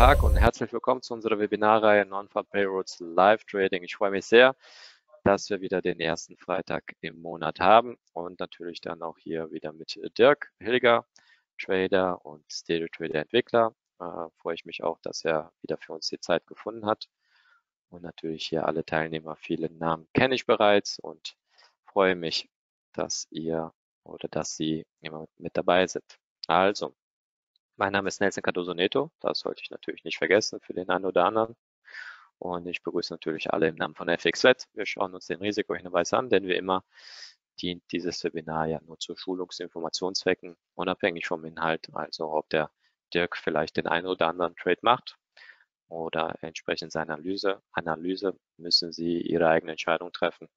Tag und herzlich willkommen zu unserer Webinarreihe Non-Farm Payrolls Live Trading. Ich freue mich sehr, dass wir wieder den ersten Freitag im Monat haben und natürlich dann auch hier wieder mit Dirk Hilger, Trader und StereoTrader Entwickler. Freue ich mich auch, dass er wieder für uns die Zeit gefunden hat. Und natürlich hier alle Teilnehmer, viele Namen kenne ich bereits und freue mich, dass ihr oder dass Sie immer mit dabei sind. Also, mein Name ist Nelson Cardoso Neto, das sollte ich natürlich nicht vergessen für den einen oder anderen. Und ich begrüße natürlich alle im Namen von FXFlat. Wir schauen uns den Risikohinweis an, denn wie immer dient dieses Webinar ja nur zu Schulungsinformationszwecken, unabhängig vom Inhalt, also ob der Dirk vielleicht den einen oder anderen Trade macht oder entsprechend seiner Analyse müssen Sie Ihre eigene Entscheidung treffen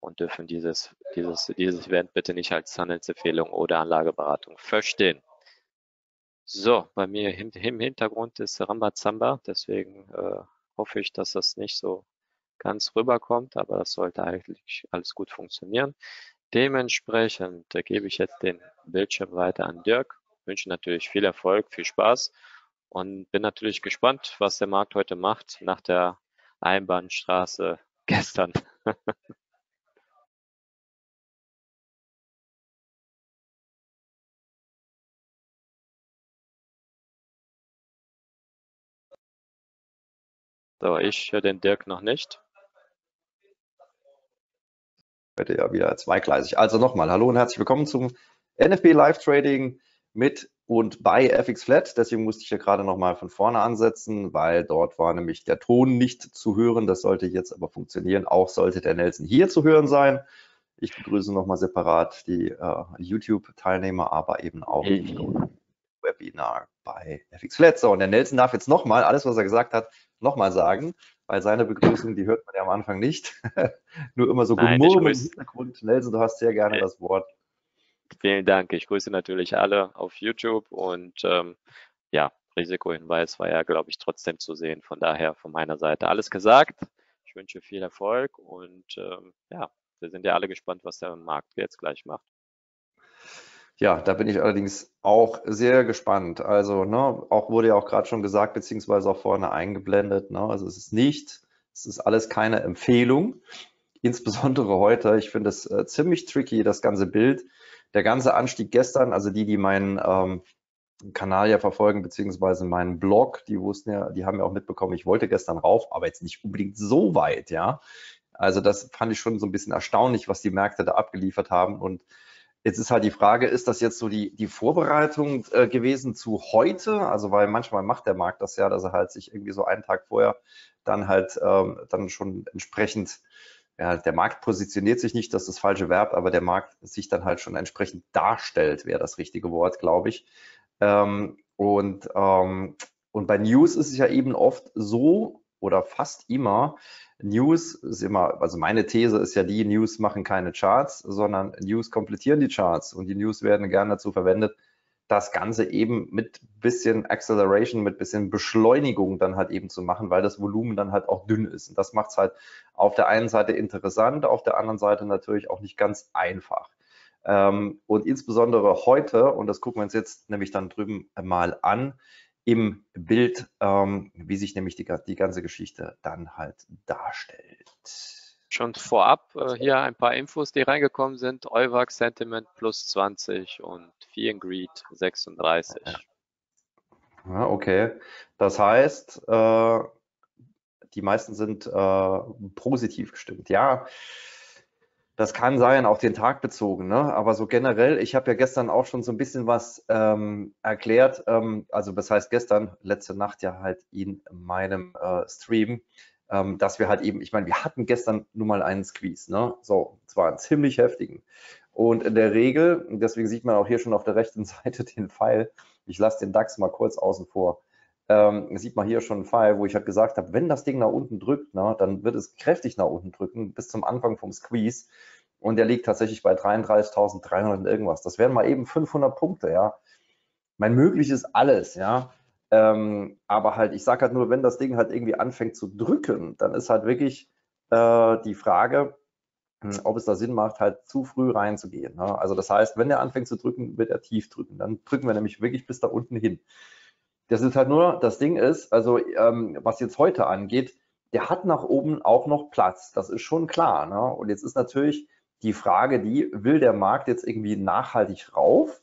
und dürfen dieses Event bitte nicht als Handelsempfehlung oder Anlageberatung verstehen. So, bei mir im Hintergrund ist Rambazamba, deswegen hoffe ich, dass das nicht so ganz rüberkommt, aber das sollte eigentlich alles gut funktionieren. Dementsprechend gebe ich jetzt den Bildschirm weiter an Dirk, wünsche natürlich viel Erfolg, viel Spaß und bin natürlich gespannt, was der Markt heute macht nach der Einbahnstraße gestern. So, ich höre den Dirk noch nicht. Bitte ja wieder zweigleisig. Also nochmal, hallo und herzlich willkommen zum NFP Live Trading mit und bei FXFlat. Deswegen musste ich hier gerade nochmal von vorne ansetzen, weil dort war nämlich der Ton nicht zu hören. Das sollte jetzt aber funktionieren. Auch sollte der Nelson hier zu hören sein. Ich begrüße nochmal separat die YouTube-Teilnehmer, aber eben auch die Webinar bei FXFlat. So, und der Nelson darf jetzt nochmal alles, was er gesagt hat, nochmal sagen, weil seine Begrüßung, die hört man ja am Anfang nicht. Nur immer so Gemurmel im Hintergrund. Nelson, du hast sehr gerne das Wort. Vielen Dank. Ich grüße natürlich alle auf YouTube und ja, Risikohinweis war ja, glaube ich, trotzdem zu sehen. Von daher von meiner Seite alles gesagt. Ich wünsche viel Erfolg und ja, wir sind ja alle gespannt, was der Markt jetzt gleich macht. Ja, da bin ich allerdings auch sehr gespannt. Also, ne, auch wurde ja auch gerade schon gesagt, beziehungsweise auch vorne eingeblendet. Ne, also es ist alles keine Empfehlung. Insbesondere heute, ich finde es ziemlich tricky, das ganze Bild. Der ganze Anstieg gestern, also die meinen Kanal ja verfolgen, beziehungsweise meinen Blog, die wussten ja, die haben ja auch mitbekommen, ich wollte gestern rauf, aber jetzt nicht unbedingt so weit, ja. Also das fand ich schon so ein bisschen erstaunlich, was die Märkte da abgeliefert haben. Und jetzt ist halt die Frage, ist das jetzt so die Vorbereitung gewesen zu heute? Also weil manchmal macht der Markt das ja, dass er halt sich irgendwie so einen Tag vorher dann halt dann schon entsprechend, ja, der Markt positioniert sich nicht, das ist das falsche Verb, aber der Markt sich dann halt schon entsprechend darstellt, wäre das richtige Wort, glaube ich. Und bei News ist es ja eben oft so oder fast immer, News ist immer, also meine These ist ja die, News machen keine Charts, sondern News komplettieren die Charts und die News werden gerne dazu verwendet, das Ganze eben mit bisschen Acceleration, mit bisschen Beschleunigung dann halt eben zu machen, weil das Volumen dann halt auch dünn ist. Und das macht es halt auf der einen Seite interessant, auf der anderen Seite natürlich auch nicht ganz einfach. Und insbesondere heute, und das gucken wir uns jetzt nämlich dann drüben mal an, im Bild, wie sich nämlich die ganze Geschichte dann halt darstellt. Schon vorab hier ein paar Infos, die reingekommen sind. Euvac Sentiment plus 20 und Fear and Greed 36. Ja, okay, das heißt, die meisten sind positiv gestimmt. Ja, das kann sein, auch den Tag bezogen, ne? Aber so generell, ich habe ja gestern auch schon so ein bisschen was erklärt, also das heißt gestern, letzte Nacht ja halt in meinem Stream, dass wir halt eben, ich meine, wir hatten gestern nun mal einen Squeeze, ne? So, zwar einen ziemlich heftigen. Und in der Regel, deswegen sieht man auch hier schon auf der rechten Seite den Pfeil, ich lasse den DAX mal kurz außen vor, sieht man hier schon einen Pfeil, wo ich halt gesagt habe, wenn das Ding nach unten drückt, ne, dann wird es kräftig nach unten drücken, bis zum Anfang vom Squeeze. Und der liegt tatsächlich bei 33.300 und irgendwas. Das wären mal eben 500 Punkte, ja. Mein möglich ist alles, ja. Aber halt, ich sage halt nur, wenn das Ding halt irgendwie anfängt zu drücken, dann ist halt wirklich die Frage, ob es da Sinn macht, halt zu früh reinzugehen. Ne? Also das heißt, wenn der anfängt zu drücken, wird er tief drücken. Dann drücken wir nämlich wirklich bis da unten hin. Das ist halt nur, das Ding ist, also was jetzt heute angeht, der hat nach oben auch noch Platz. Das ist schon klar. Ne? Und jetzt ist natürlich die Frage, die will der Markt jetzt irgendwie nachhaltig rauf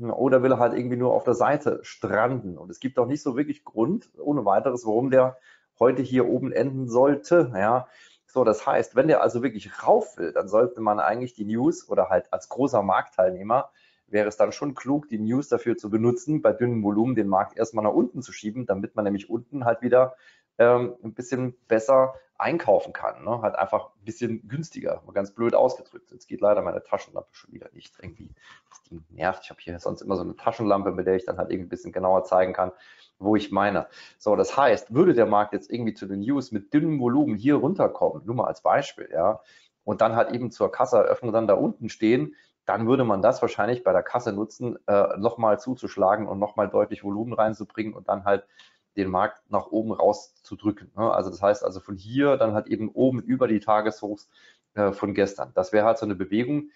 oder will er halt irgendwie nur auf der Seite stranden? Und es gibt auch nicht so wirklich Grund, ohne weiteres, warum der heute hier oben enden sollte. Ja? So, das heißt, wenn der also wirklich rauf will, dann sollte man eigentlich die News oder halt als großer Marktteilnehmer wäre es dann schon klug, die News dafür zu benutzen, bei dünnem Volumen den Markt erstmal nach unten zu schieben, damit man nämlich unten halt wieder ein bisschen besser einkaufen kann, ne? Halt einfach ein bisschen günstiger, ganz blöd ausgedrückt. Jetzt geht leider meine Taschenlampe schon wieder nicht irgendwie. Das Ding nervt. Ich habe hier sonst immer so eine Taschenlampe, mit der ich dann halt irgendwie ein bisschen genauer zeigen kann, wo ich meine. So, das heißt, würde der Markt jetzt irgendwie zu den News mit dünnem Volumen hier runterkommen, nur mal als Beispiel, ja, und dann halt eben zur Kasseeröffnung dann da unten stehen, dann würde man das wahrscheinlich bei der Kasse nutzen, nochmal zuzuschlagen und nochmal deutlich Volumen reinzubringen und dann halt den Markt nach oben rauszudrücken. Ne? Also das heißt also von hier dann halt eben oben über die Tageshochs von gestern. Das wäre halt so eine Bewegung,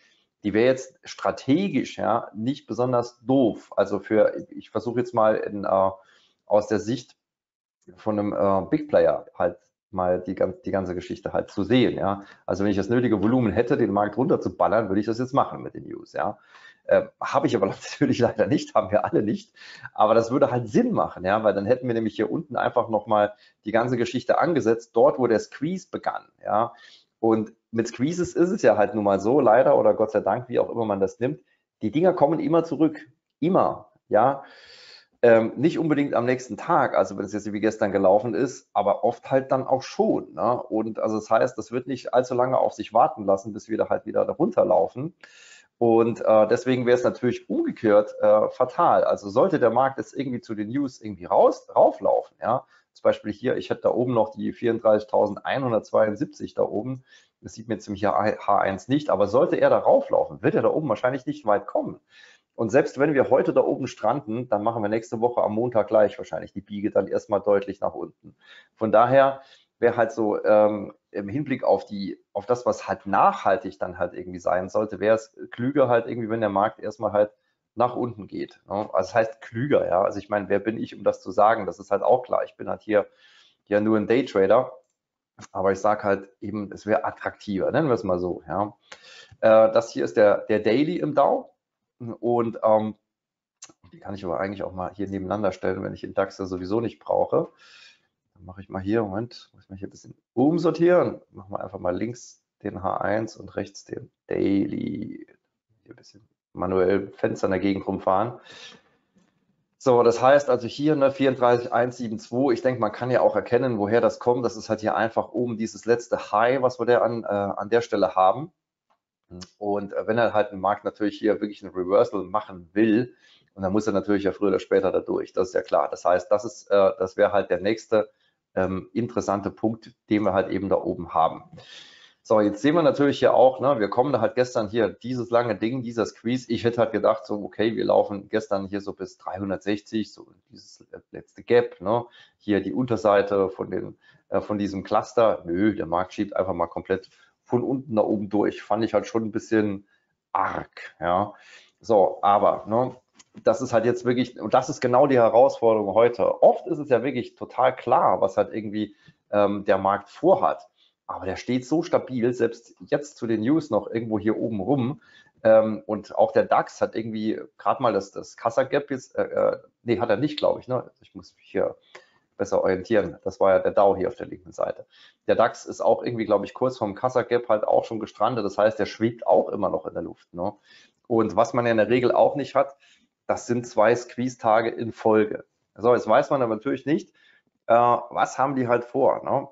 die wäre jetzt strategisch ja nicht besonders doof. Also für, ich versuche jetzt mal aus der Sicht von einem Big Player halt mal die ganze Geschichte halt zu sehen. Ja? Also wenn ich das nötige Volumen hätte, den Markt runterzuballern, würde ich das jetzt machen mit den News. Ja? Habe ich aber natürlich leider nicht, haben wir alle nicht. Aber das würde halt Sinn machen, ja? Weil dann hätten wir nämlich hier unten einfach nochmal die ganze Geschichte angesetzt, dort, wo der Squeeze begann. Ja? Und mit Squeezes ist es ja halt nun mal so, leider oder Gott sei Dank, wie auch immer man das nimmt, die Dinger kommen immer zurück. Immer, ja. Nicht unbedingt am nächsten Tag, also wenn es jetzt wie gestern gelaufen ist, aber oft halt dann auch schon. Ne? Und also das heißt, das wird nicht allzu lange auf sich warten lassen, bis wir da halt wieder darunter laufen. Und deswegen wäre es natürlich umgekehrt fatal. Also sollte der Markt jetzt irgendwie zu den News irgendwie rauflaufen, ja, zum Beispiel hier, ich hätte da oben noch die 34.172 da oben, das sieht mir jetzt im H1 nicht, aber sollte er da rauflaufen, wird er da oben wahrscheinlich nicht weit kommen. Und selbst wenn wir heute da oben stranden, dann machen wir nächste Woche am Montag gleich wahrscheinlich die Biege dann erstmal deutlich nach unten. Von daher wäre halt so im Hinblick auf das, was halt nachhaltig dann halt irgendwie sein sollte, wäre es klüger halt irgendwie, wenn der Markt erstmal halt nach unten geht. Ne? Also das heißt klüger, ja. Also ich meine, wer bin ich, um das zu sagen? Das ist halt auch klar. Ich bin halt hier ja nur ein Daytrader, aber ich sage halt eben, es wäre attraktiver, nennen wir es mal so. Ja. Das hier ist der Daily im Dow. Und die kann ich aber eigentlich auch mal hier nebeneinander stellen, wenn ich den DAX ja sowieso nicht brauche. Dann mache ich mal hier, Moment, muss ich mal hier ein bisschen umsortieren. Machen wir einfach mal links den H1 und rechts den Daily. Hier ein bisschen manuell Fenster dagegen rumfahren. So, das heißt also hier, ne, 34.172, ich denke, man kann ja auch erkennen, woher das kommt. Das ist halt hier einfach oben dieses letzte High, was wir da an der Stelle haben. Und wenn er halt einen Markt natürlich hier wirklich ein Reversal machen will, und dann muss er natürlich ja früher oder später da durch, das ist ja klar. Das heißt, das wäre halt der nächste interessante Punkt, den wir halt eben da oben haben. So, jetzt sehen wir natürlich hier auch, ne, wir kommen da halt gestern hier, dieses lange Ding, dieser Squeeze, ich hätte halt gedacht, so okay, wir laufen gestern hier so bis 360, so dieses letzte Gap, ne, hier die Unterseite von diesem Cluster, nö, der Markt schiebt einfach mal komplett von unten nach oben durch, fand ich halt schon ein bisschen arg, ja. So, aber, ne, das ist halt jetzt wirklich, und das ist genau die Herausforderung heute. Oft ist es ja wirklich total klar, was halt irgendwie der Markt vorhat, aber der steht so stabil, selbst jetzt zu den News noch irgendwo hier oben rum, und auch der DAX hat irgendwie gerade mal das Kassa-Gap jetzt, nee, hat er nicht, glaube ich, ne, ich muss mich hier besser orientieren. Das war ja der Dow hier auf der linken Seite. Der DAX ist auch irgendwie, glaube ich, kurz vorm Kassa-Gap halt auch schon gestrandet. Das heißt, der schwebt auch immer noch in der Luft. Ne? Und was man ja in der Regel auch nicht hat, das sind 2 Squeeze-Tage in Folge. So, jetzt weiß man aber natürlich nicht, was haben die halt vor. Ne?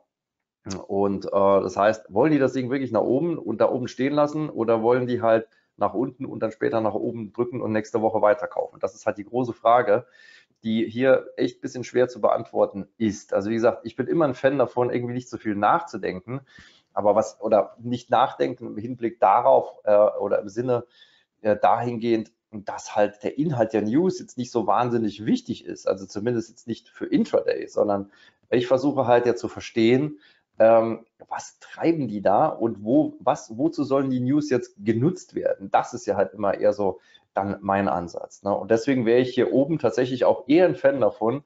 Und das heißt, wollen die das Ding wirklich nach oben und da oben stehen lassen oder wollen die halt nach unten und dann später nach oben drücken und nächste Woche weiterkaufen? Das ist halt die große Frage, die hier echt ein bisschen schwer zu beantworten ist. Also wie gesagt, ich bin immer ein Fan davon, irgendwie nicht so viel nachzudenken, aber was oder nicht nachdenken im Hinblick darauf oder im Sinne dahingehend, dass halt der Inhalt der News jetzt nicht so wahnsinnig wichtig ist, also zumindest jetzt nicht für Intraday, sondern ich versuche halt ja zu verstehen, was treiben die da und wozu sollen die News jetzt genutzt werden? Das ist ja halt immer eher so dann mein Ansatz. Ne? Und deswegen wäre ich hier oben tatsächlich auch eher ein Fan davon,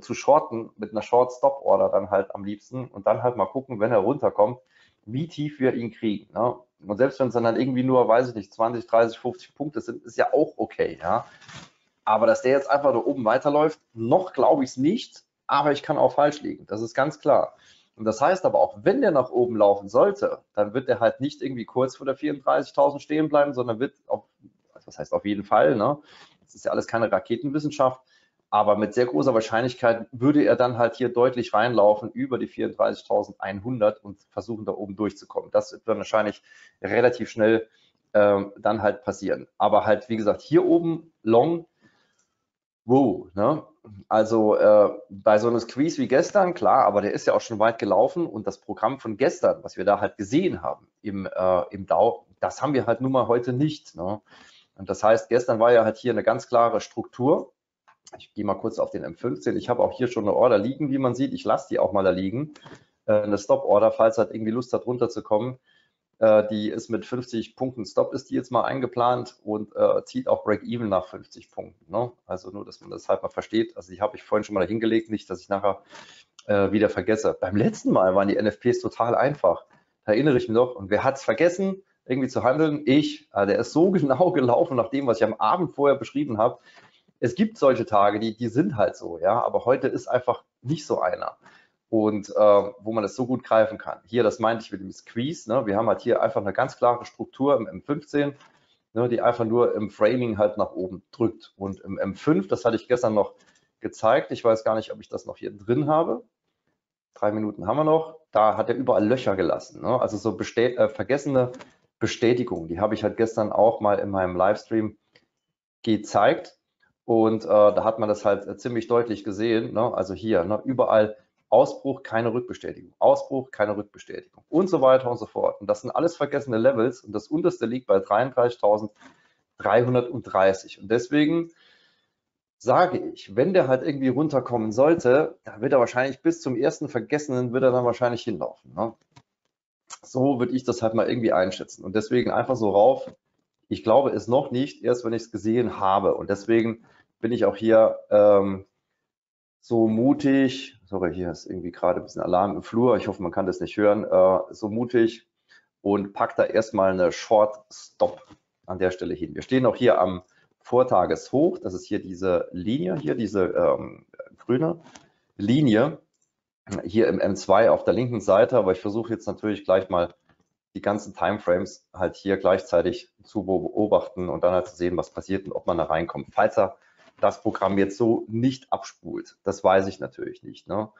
zu shorten mit einer Short-Stop-Order dann halt am liebsten und dann halt mal gucken, wenn er runterkommt, wie tief wir ihn kriegen. Ne? Und selbst wenn es dann irgendwie nur, weiß ich nicht, 20, 30, 50 Punkte sind, ist ja auch okay. Ja? Aber dass der jetzt einfach da oben weiterläuft, noch glaube ich es nicht, aber ich kann auch falsch liegen, das ist ganz klar. Und das heißt aber auch, wenn der nach oben laufen sollte, dann wird der halt nicht irgendwie kurz vor der 34.000 stehen bleiben, sondern wird, das heißt auf jeden Fall, ne? Das ist ja alles keine Raketenwissenschaft, aber mit sehr großer Wahrscheinlichkeit würde er dann halt hier deutlich reinlaufen über die 34.100 und versuchen da oben durchzukommen. Das wird dann wahrscheinlich relativ schnell dann halt passieren. Aber halt, wie gesagt, hier oben long, wow, ne? Also bei so einem Squeeze wie gestern, klar, aber der ist ja auch schon weit gelaufen und das Programm von gestern, was wir da halt gesehen haben im Dow, das haben wir halt nun mal heute nicht. Ne? Und das heißt, gestern war ja halt hier eine ganz klare Struktur. Ich gehe mal kurz auf den M15. Ich habe auch hier schon eine Order liegen, wie man sieht. Ich lasse die auch mal da liegen. Eine Stop-Order, falls halt irgendwie Lust hat, runterzukommen. Die ist mit 50 Punkten Stop, ist die jetzt mal eingeplant und zieht auch Break-Even nach 50 Punkten. Ne? Also nur, dass man das halt mal versteht. Also die habe ich vorhin schon mal da hingelegt, nicht, dass ich nachher wieder vergesse. Beim letzten Mal waren die NFPs total einfach. Da erinnere ich mich noch. Und wer hat es vergessen, irgendwie zu handeln? Ich. Also der ist so genau gelaufen nach dem, was ich am Abend vorher beschrieben habe. Es gibt solche Tage, die sind halt so, ja, aber heute ist einfach nicht so einer. Und wo man das so gut greifen kann. Hier, das meinte ich mit dem Squeeze. Ne? Wir haben halt hier einfach eine ganz klare Struktur im M15, ne, die einfach nur im Framing halt nach oben drückt. Und im M5, das hatte ich gestern noch gezeigt. Ich weiß gar nicht, ob ich das noch hier drin habe. 3 Minuten haben wir noch. Da hat er überall Löcher gelassen. Ne? Also so vergessene Bestätigung. Die habe ich halt gestern auch mal in meinem Livestream gezeigt. Und da hat man das halt ziemlich deutlich gesehen, ne? Also hier, ne? Überall Ausbruch, keine Rückbestätigung, Ausbruch, keine Rückbestätigung und so weiter und so fort. Und das sind alles vergessene Levels und das unterste liegt bei 33.330. Und deswegen sage ich, wenn der halt irgendwie runterkommen sollte, dann wird er wahrscheinlich bis zum ersten Vergessenen, wird er dann wahrscheinlich hinlaufen. Ne? So würde ich das halt mal irgendwie einschätzen und deswegen einfach so rauf. Ich glaube es noch nicht, erst wenn ich es gesehen habe. Und deswegen bin ich auch hier so mutig, sorry, hier ist irgendwie gerade ein bisschen Alarm im Flur, ich hoffe, man kann das nicht hören, so mutig und pack da erstmal eine Short Stop an der Stelle hin. Wir stehen auch hier am Vortageshoch, das ist hier diese Linie, hier diese grüne Linie, hier im M2 auf der linken Seite, aber ich versuche jetzt natürlich gleich mal die ganzen Timeframes halt hier gleichzeitig zu beobachten und dann halt zu sehen, was passiert und ob man da reinkommt. Falls er das Programm jetzt so nicht abspult, das weiß ich natürlich nicht. Ne?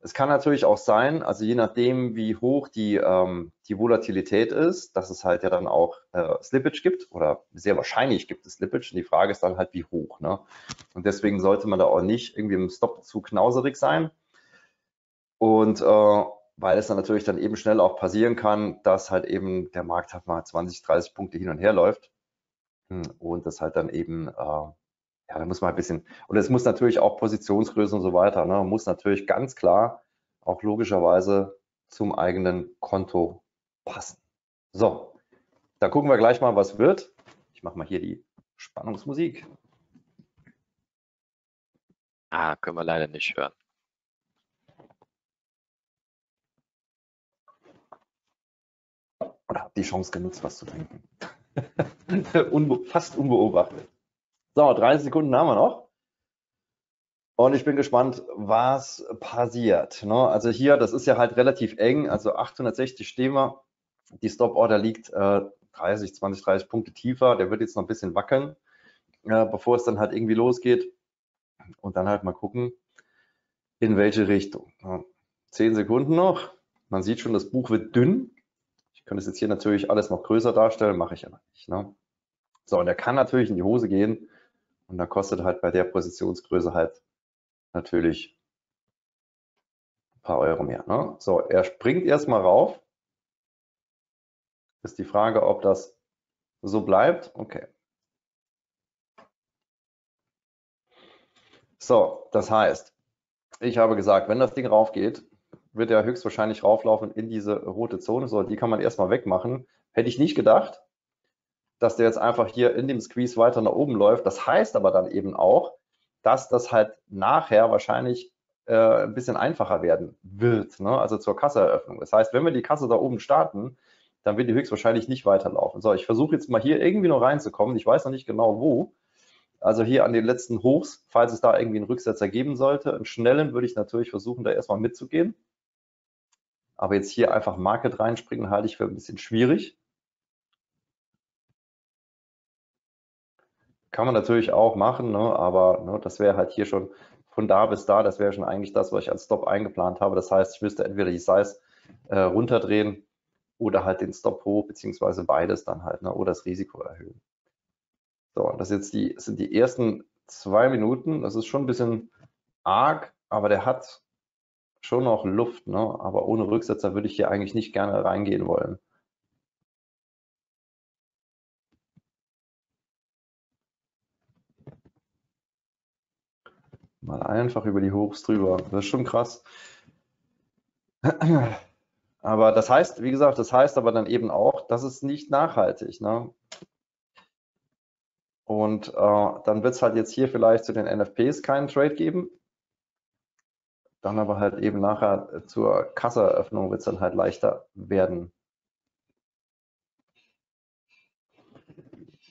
Es kann natürlich auch sein, also je nachdem, wie hoch die Volatilität ist, dass es halt ja dann auch Slippage gibt oder sehr wahrscheinlich gibt es Slippage und die Frage ist dann halt, wie hoch. Ne? Und deswegen sollte man da auch nicht irgendwie im Stop zu knauserig sein. Und weil es dann natürlich dann eben schnell auch passieren kann, dass halt eben der Markt halt mal 20, 30 Punkte hin und her läuft und das halt dann eben, ja, da muss man ein bisschen, und es muss natürlich auch Positionsgröße und so weiter, ne, muss natürlich ganz klar auch logischerweise zum eigenen Konto passen. So, da gucken wir gleich mal, was wird. Ich mache mal hier die Spannungsmusik. Ah, können wir leider nicht hören. Oder habe die Chance genutzt, was zu trinken. Fast unbeobachtet. So, 30 Sekunden haben wir noch. Und ich bin gespannt, was passiert. Ne? Also hier, das ist ja halt relativ eng. Also 860 stehen wir. Die Stop-Order liegt 20, 30 Punkte tiefer. Der wird jetzt noch ein bisschen wackeln, bevor es dann halt irgendwie losgeht. Und dann halt mal gucken, in welche Richtung. Ne? 10 Sekunden noch. Man sieht schon, das Buch wird dünn. Ich könnte es jetzt hier natürlich alles noch größer darstellen, mache ich aber nicht. Ne? So, und der kann natürlich in die Hose gehen und da kostet halt bei der Positionsgröße halt natürlich ein paar Euro mehr. Ne? So, er springt erstmal rauf. Ist die Frage, ob das so bleibt. Okay. So, das heißt, ich habe gesagt, wenn das Ding rauf geht, wird er höchstwahrscheinlich rauflaufen in diese rote Zone. So, die kann man erstmal wegmachen. Hätte ich nicht gedacht. dass der jetzt einfach hier in dem Squeeze weiter nach oben läuft. Das heißt aber dann eben auch, dass das halt nachher wahrscheinlich ein bisschen einfacher werden wird, ne? Also zur Kasseeröffnung. Das heißt, wenn wir die Kasse da oben starten, dann wird die höchstwahrscheinlich nicht weiterlaufen. So, ich versuche jetzt mal hier irgendwie noch reinzukommen. Ich weiß noch nicht genau wo. Also hier an den letzten Hochs, falls es da irgendwie einen Rücksetzer geben sollte. Einen schnellen würde ich natürlich versuchen, da erstmal mitzugehen. Aber jetzt hier einfach Market reinspringen, halte ich für ein bisschen schwierig. Kann man natürlich auch machen, ne? Aber ne, das wäre halt hier schon von da bis da, das wäre schon eigentlich das, was ich als Stop eingeplant habe. Das heißt, ich müsste entweder die Size runterdrehen oder halt den Stop hoch, beziehungsweise beides dann halt, ne? Oder das Risiko erhöhen. So, das jetzt sind die ersten 2 Minuten. Das ist schon ein bisschen arg, aber der hat schon noch Luft, ne? Aber ohne Rücksetzer würde ich hier eigentlich nicht gerne reingehen wollen. Mal einfach über die Hochs drüber. Das ist schon krass. Aber das heißt, wie gesagt, das heißt aber dann eben auch, das ist nicht nachhaltig, ne? Und dann wird es halt jetzt hier vielleicht zu den NFPs keinen Trade geben. Dann aber halt eben nachher zur Kasseeröffnung wird es dann halt leichter werden.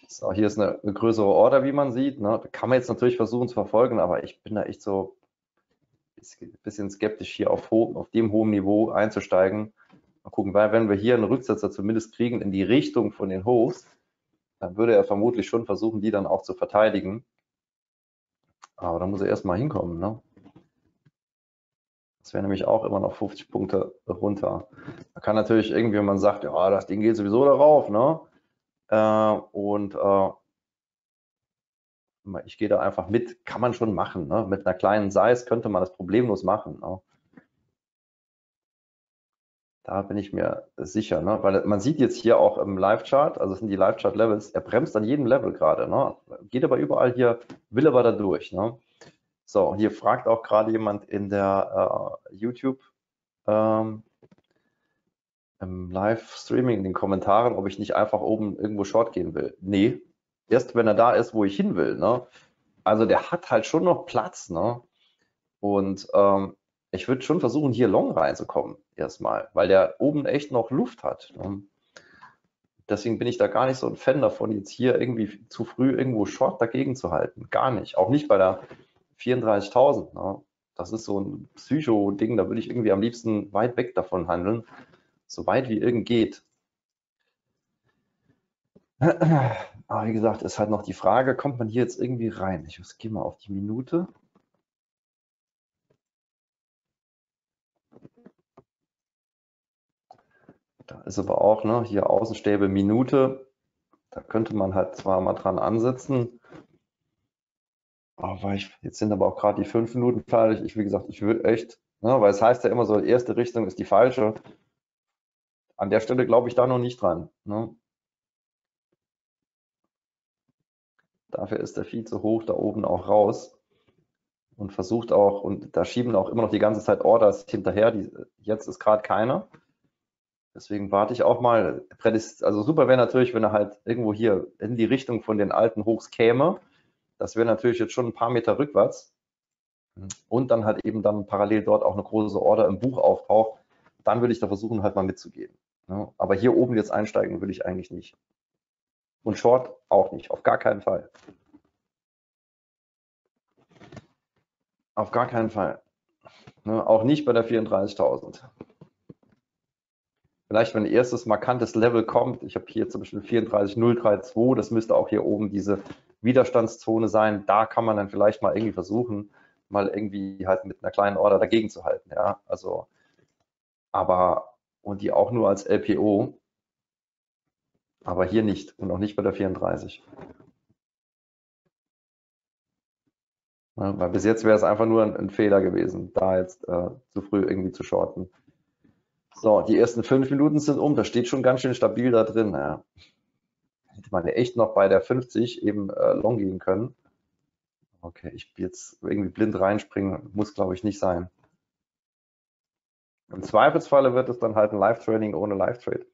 So, hier ist eine größere Order, wie man sieht, ne? Da kann man jetzt natürlich versuchen zu verfolgen, aber ich bin da echt so ein bisschen skeptisch, hier auf dem hohen Niveau einzusteigen. Mal gucken, weil wenn wir hier einen Rücksetzer zumindest kriegen in die Richtung von den Hochs, dann würde er vermutlich schon versuchen, die dann auch zu verteidigen. Aber da muss er erstmal hinkommen, ne? Das wäre nämlich auch immer noch 50 Punkte runter. Man kann natürlich irgendwie, wenn man sagt, ja, das Ding geht sowieso darauf, ne? Ich gehe da einfach mit, kann man schon machen, ne? Mit einer kleinen Size könnte man das problemlos machen, ne? Da bin ich mir sicher, ne? Weil man sieht jetzt hier auch im Live-Chart, also das sind die Live-Chart-Levels, er bremst an jedem Level gerade, ne? Geht aber überall hier, will aber da durch, ne? So, hier fragt auch gerade jemand in der YouTube im Livestreaming, in den Kommentaren, ob ich nicht einfach oben irgendwo short gehen will. Nee, erst wenn er da ist, wo ich hin will, ne? Also der hat halt schon noch Platz, ne? Und ich würde schon versuchen, hier long reinzukommen erstmal, weil der oben echt noch Luft hat, ne? Deswegen bin ich da gar nicht so ein Fan davon, jetzt hier irgendwie zu früh irgendwo short dagegen zu halten. Gar nicht. Auch nicht bei der 34.000. Ne? Das ist so ein Psycho-Ding, da würde ich irgendwie am liebsten weit weg davon handeln. So weit wie irgend geht. Aber wie gesagt, ist halt noch die Frage, kommt man hier jetzt irgendwie rein? Ich gehe mal auf die Minute. Da ist aber auch, ne, hier Außenstäbe Minute. Da könnte man halt zwar mal dran ansetzen. Aber jetzt sind aber auch gerade die 5 Minuten fertig. Wie gesagt, ich würde echt, ne, weil es heißt ja immer so, die erste Richtung ist die falsche. An der Stelle glaube ich da noch nicht dran, ne? Dafür ist der Feed zu hoch da oben auch raus und versucht auch, und da schieben auch immer noch die ganze Zeit Orders hinterher, jetzt ist gerade keiner. Deswegen warte ich auch mal. Also super wäre natürlich, wenn er halt irgendwo hier in die Richtung von den alten Hochs käme. Das wäre natürlich jetzt schon ein paar Meter rückwärts. Und dann halt eben dann parallel dort auch eine große Order im Buch auftaucht. Dann würde ich da versuchen, halt mal mitzugehen. Aber hier oben jetzt einsteigen würde ich eigentlich nicht. Und Short auch nicht, auf gar keinen Fall. Auf gar keinen Fall. Auch nicht bei der 34.000. Vielleicht, wenn erstes markantes Level kommt, ich habe hier zum Beispiel 34.032, das müsste auch hier oben diese Widerstandszone sein, da kann man dann vielleicht mal irgendwie versuchen, mal irgendwie halt mit einer kleinen Order dagegen zu halten. Ja, also, aber, und die auch nur als LPO, aber hier nicht und auch nicht bei der 34. Ja, weil bis jetzt wäre es einfach nur ein Fehler gewesen, da jetzt zu früh irgendwie zu shorten. So, die ersten 5 Minuten sind um, das steht schon ganz schön stabil da drin. Ja. Hätte man ja echt noch bei der 50 eben long gehen können. Okay, ich bin jetzt irgendwie blind reinspringen, muss glaube ich nicht sein. Im Zweifelsfalle wird es dann halt ein Live-Trading ohne Live-Trade.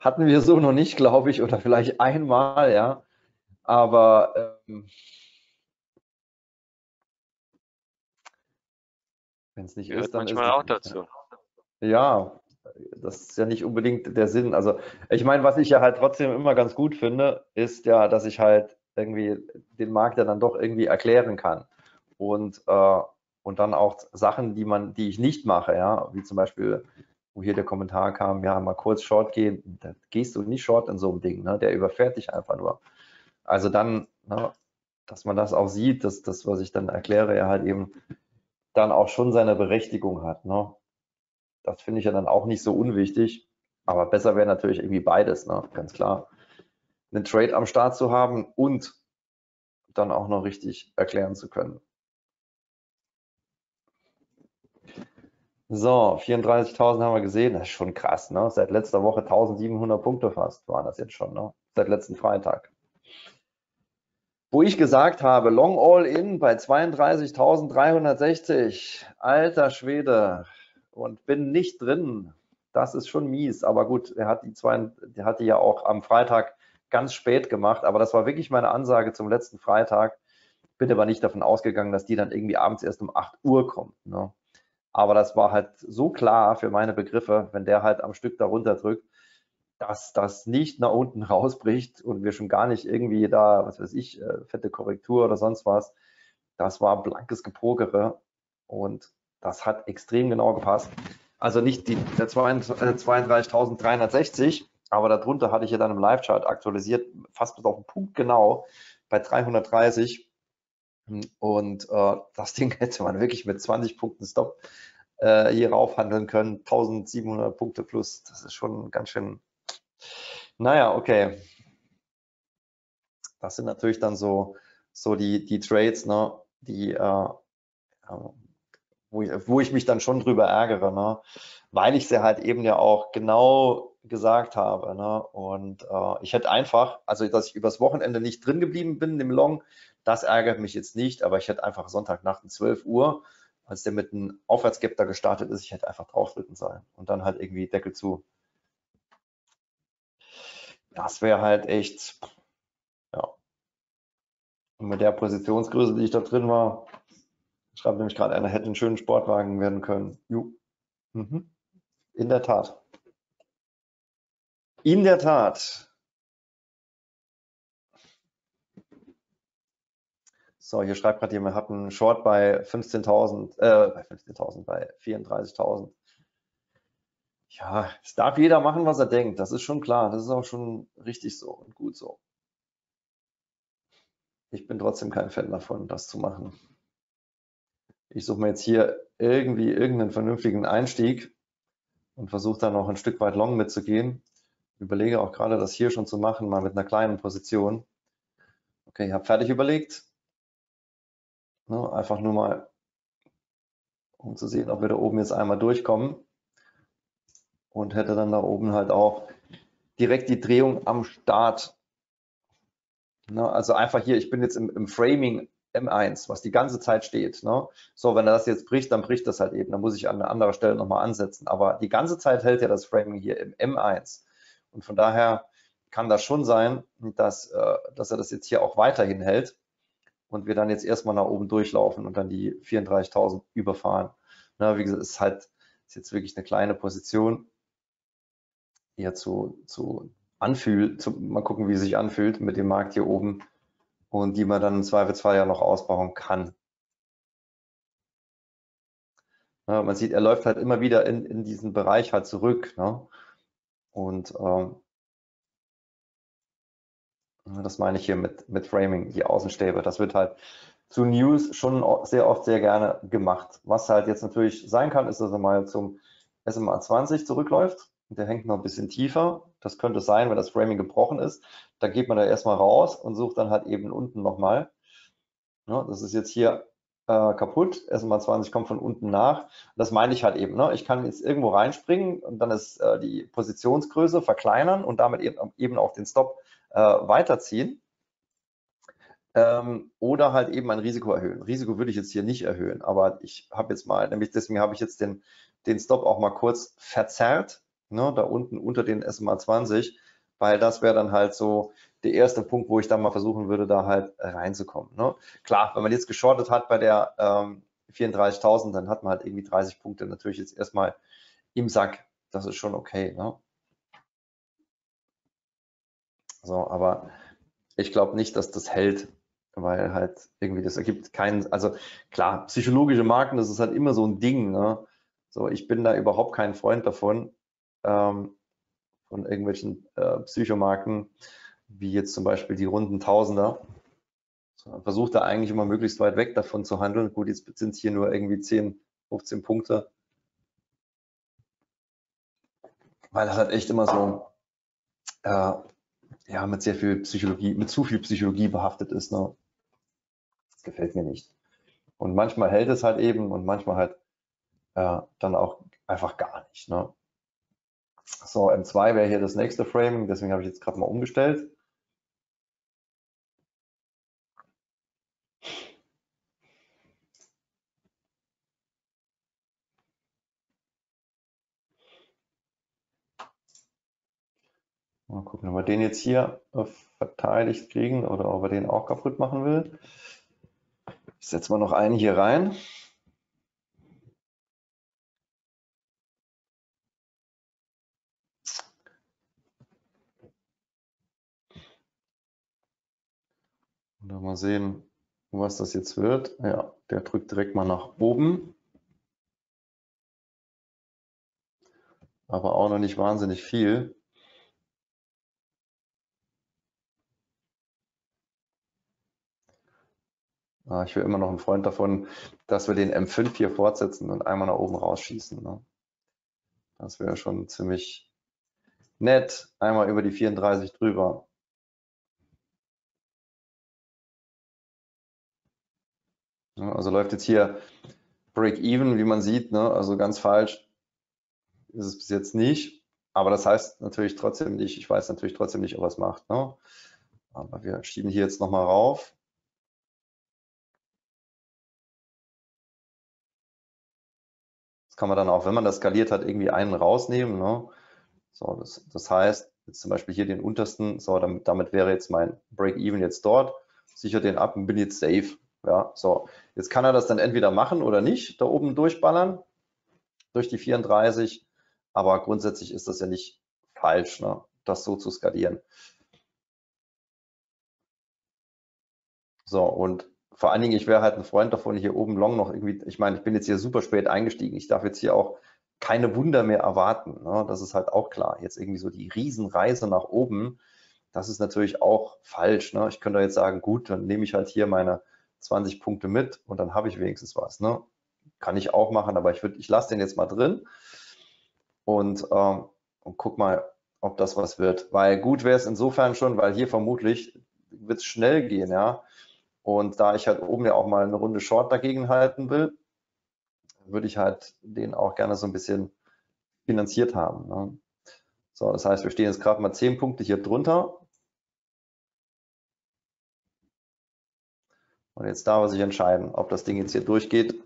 Hatten wir so noch nicht, glaube ich, oder vielleicht einmal, ja. Aber wenn es nicht ist, dann ist es manchmal auch dazu. Ja, das ist ja nicht unbedingt der Sinn. Also ich meine, was ich ja halt trotzdem immer ganz gut finde, ist ja, dass ich halt irgendwie den Markt ja dann doch irgendwie erklären kann. Und dann auch Sachen, die ich nicht mache, ja, wie zum Beispiel, wo hier der Kommentar kam, ja, mal kurz short gehen, da gehst du nicht short in so einem Ding, ne? Der überfährt dich einfach nur. Also dann, ne, dass man das auch sieht, dass das, was ich dann erkläre, ja halt eben dann auch schon seine Berechtigung hat, ne? Das finde ich ja dann auch nicht so unwichtig, aber besser wäre natürlich irgendwie beides, ne? Ganz klar. Einen Trade am Start zu haben und dann auch noch richtig erklären zu können. So, 34.000 haben wir gesehen, das ist schon krass, ne? Seit letzter Woche 1.700 Punkte fast waren das jetzt schon, ne? Seit letzten Freitag. Wo ich gesagt habe, Long All In bei 32.360, alter Schwede, und bin nicht drin. Das ist schon mies, aber gut, er hat die ja auch am Freitag ganz spät gemacht, aber das war wirklich meine Ansage zum letzten Freitag. Bin aber nicht davon ausgegangen, dass die dann irgendwie abends erst um 8 Uhr kommt, ne? Aber das war halt so klar für meine Begriffe, wenn der halt am Stück darunter drückt, dass das nicht nach unten rausbricht und wir schon gar nicht irgendwie da, was weiß ich, fette Korrektur oder sonst was. Das war blankes Gepokere und das hat extrem genau gepasst. Also nicht der 32.360, aber darunter hatte ich ja dann im Live-Chart aktualisiert, fast bis auf den Punkt genau, bei 330. Und das Ding hätte man wirklich mit 20 Punkten Stop hier raufhandeln können. 1.700 Punkte plus, das ist schon ganz schön, naja, okay. Das sind natürlich dann so die Trades, ne, die, wo ich mich dann schon drüber ärgere, ne, weil ich sie halt eben ja auch genau gesagt habe, ne, und ich hätte einfach, also dass ich übers Wochenende nicht drin geblieben bin im Long, das ärgert mich jetzt nicht, aber ich hätte einfach Sonntagnacht um 12 Uhr, als der mit einem Aufwärtskap da gestartet ist, ich hätte einfach draufdrücken sollen und dann halt irgendwie Deckel zu. Das wäre halt echt, ja. Und mit der Positionsgröße, die ich da drin war, schreibt nämlich gerade einer, hätte einen schönen Sportwagen werden können. Ju. Mhm. In der Tat. In der Tat. So, hier schreibt gerade jemand, hat einen Short bei 34.000. Ja, es darf jeder machen, was er denkt. Das ist schon klar. Das ist auch schon richtig so und gut so. Ich bin trotzdem kein Fan davon, das zu machen. Ich suche mir jetzt hier irgendwie irgendeinen vernünftigen Einstieg und versuche dann noch ein Stück weit long mitzugehen. Überlege auch gerade, das hier schon zu machen, mal mit einer kleinen Position. Okay, ich habe fertig überlegt. Ne, einfach nur mal, um zu sehen, ob wir da oben jetzt einmal durchkommen, und hätte dann da oben halt auch direkt die Drehung am Start. Ne, also einfach hier, ich bin jetzt im Framing M1, was die ganze Zeit steht. Ne. So, wenn er das jetzt bricht, dann bricht das halt eben. Dann muss ich an anderer Stelle nochmal ansetzen. Aber die ganze Zeit hält ja das Framing hier im M1. Und von daher kann das schon sein, dass er das jetzt hier auch weiterhin hält. Und wir dann jetzt erstmal nach oben durchlaufen und dann die 34.000 überfahren. Na, wie gesagt, ist jetzt wirklich eine kleine Position, eher mal gucken, wie es sich anfühlt mit dem Markt hier oben, und die man dann im Zweifelsfall ja noch ausbauen kann. Na, man sieht, er läuft halt immer wieder in diesen Bereich halt zurück, ne? Und das meine ich hier mit Framing, die Außenstäbe. Das wird halt zu News schon sehr oft sehr gerne gemacht. Was halt jetzt natürlich sein kann, ist, dass er mal zum SMA 20 zurückläuft. Der hängt noch ein bisschen tiefer. Das könnte sein, wenn das Framing gebrochen ist. Da geht man da erstmal raus und sucht dann halt eben unten nochmal. Ja, das ist jetzt hier kaputt. SMA 20 kommt von unten nach. Das meine ich halt eben. Ne? Ich kann jetzt irgendwo reinspringen und dann ist die Positionsgröße verkleinern und damit eben auch den Stop weiterziehen, oder halt eben ein Risiko erhöhen. Risiko würde ich jetzt hier nicht erhöhen, aber ich habe jetzt mal, nämlich deswegen habe ich jetzt den Stop auch mal kurz verzerrt, ne, da unten unter den SMA 20, weil das wäre dann halt so der erste Punkt, wo ich dann mal versuchen würde, da halt reinzukommen. Ne? Klar, wenn man jetzt geschortet hat bei der 34.000, dann hat man halt irgendwie 30 Punkte natürlich jetzt erstmal im Sack. Das ist schon okay. Ne? So, aber ich glaube nicht, dass das hält, weil halt irgendwie das ergibt keinen, also klar, psychologische Marken, das ist halt immer so ein Ding. Ne? So, ich bin da überhaupt kein Freund davon, von irgendwelchen Psychomarken, wie jetzt zum Beispiel die runden Tausender. So, man versucht da eigentlich immer möglichst weit weg davon zu handeln. Gut, jetzt sind es hier nur irgendwie 10, 15 Punkte, weil das halt echt immer so ja, mit sehr viel Psychologie, mit zu viel Psychologie behaftet ist. Ne? Das gefällt mir nicht. Und manchmal hält es halt eben und manchmal halt dann auch einfach gar nicht. Ne? So, M2 wäre hier das nächste Framing, deswegen habe ich jetzt gerade mal umgestellt. Mal gucken, ob wir den jetzt hier verteidigt kriegen oder ob er den auch kaputt machen will. Ich setze mal noch einen hier rein. Und dann mal sehen, was das jetzt wird. Ja, der drückt direkt mal nach oben. Aber auch noch nicht wahnsinnig viel. Ich bin immer noch ein Freund davon, dass wir den M5 hier fortsetzen und einmal nach oben rausschießen. Ne? Das wäre schon ziemlich nett. Einmal über die 34 drüber. Ja, also läuft jetzt hier Break-Even, wie man sieht. Ne? Also ganz falsch ist es bis jetzt nicht. Aber das heißt natürlich trotzdem nicht, ich weiß natürlich trotzdem nicht, ob er es macht. Ne? Aber wir schieben hier jetzt nochmal rauf. Kann man dann auch, wenn man das skaliert hat, irgendwie einen rausnehmen. Ne? So, das heißt, jetzt zum Beispiel hier den untersten, so, damit wäre jetzt mein Break-Even jetzt dort, sichere den ab und bin jetzt safe. Ja, so, jetzt kann er das dann entweder machen oder nicht, da oben durchballern, durch die 34, aber grundsätzlich ist das ja nicht falsch, ne? Das so zu skalieren. So, und vor allen Dingen, ich wäre halt ein Freund davon, hier oben long noch irgendwie, ich meine, ich bin jetzt hier super spät eingestiegen, ich darf jetzt hier auch keine Wunder mehr erwarten, ne? Das ist halt auch klar. Jetzt irgendwie so die Riesenreise nach oben, das ist natürlich auch falsch, ne? Ich könnte jetzt sagen, gut, dann nehme ich halt hier meine 20 Punkte mit und dann habe ich wenigstens was, ne? Kann ich auch machen, aber ich lasse den jetzt mal drin und guck mal, ob das was wird. Weil gut wäre es insofern schon, weil hier vermutlich wird es schnell gehen, ja. Und da ich halt oben ja auch mal eine Runde Short dagegen halten will, würde ich halt den auch gerne so ein bisschen finanziert haben. Ne? So, das heißt, wir stehen jetzt gerade mal 10 Punkte hier drunter. Und jetzt darf er sich entscheiden, ob das Ding jetzt hier durchgeht